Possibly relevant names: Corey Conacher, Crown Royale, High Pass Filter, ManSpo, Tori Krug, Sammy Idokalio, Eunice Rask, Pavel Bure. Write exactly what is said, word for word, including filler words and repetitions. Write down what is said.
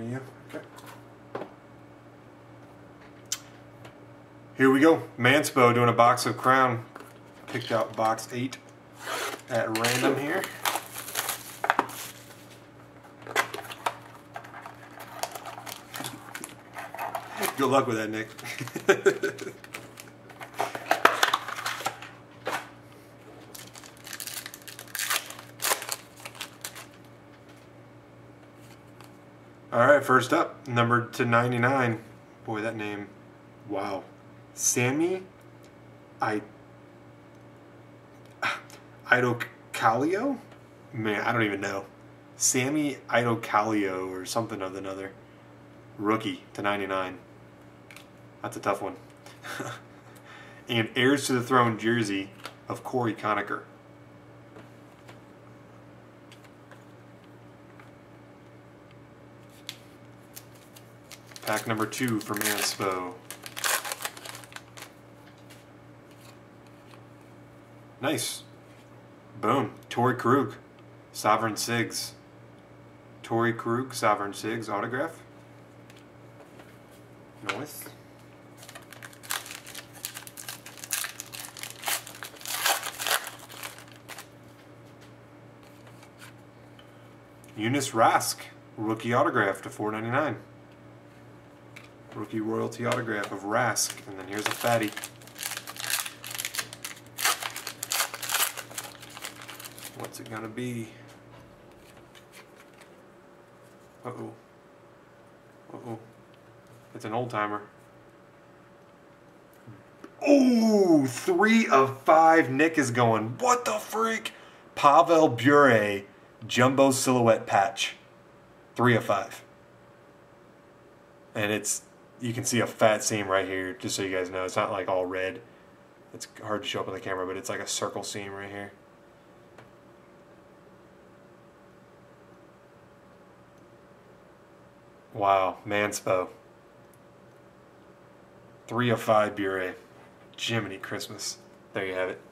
for you. Okay. Here we go. Manspo doing a box of Crown. Picked out box eight at random here. Good luck with that, Nick. All right, first up, number two ninety-nine. Boy, that name. Wow. Sammy I Idokalio? Man, I don't even know. Sammy Idokalio or something of another. Rookie to ninety-nine. That's a tough one. And heirs to the throne jersey of Corey Conacher. Pack number two for Manspo. Nice. Boom. Tori Krug, Sovereign Sigs. Tori Krug, Sovereign Sigs autograph. Nice. Eunice Rask, rookie autograph to four ninety-nine. Rookie royalty autograph of Rask, and then here's a fatty. What's it gonna be? Uh-oh. Uh-oh. It's an old timer. Oh, three of five. Nick is going, what the freak? Pavel Bure, jumbo silhouette patch. Three of five. And it's, you can see a fat seam right here, just so you guys know. It's not like all red. It's hard to show up on the camera, but it's like a circle seam right here. Wow, Manspo. Three of five Bure. Jiminy Christmas. There you have it.